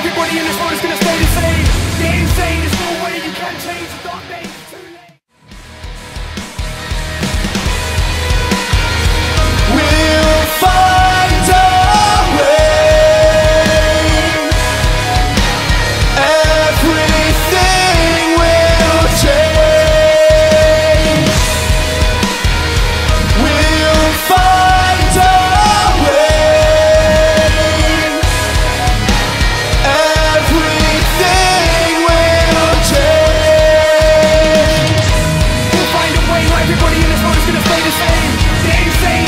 Everybody in this world is gonna stay the same.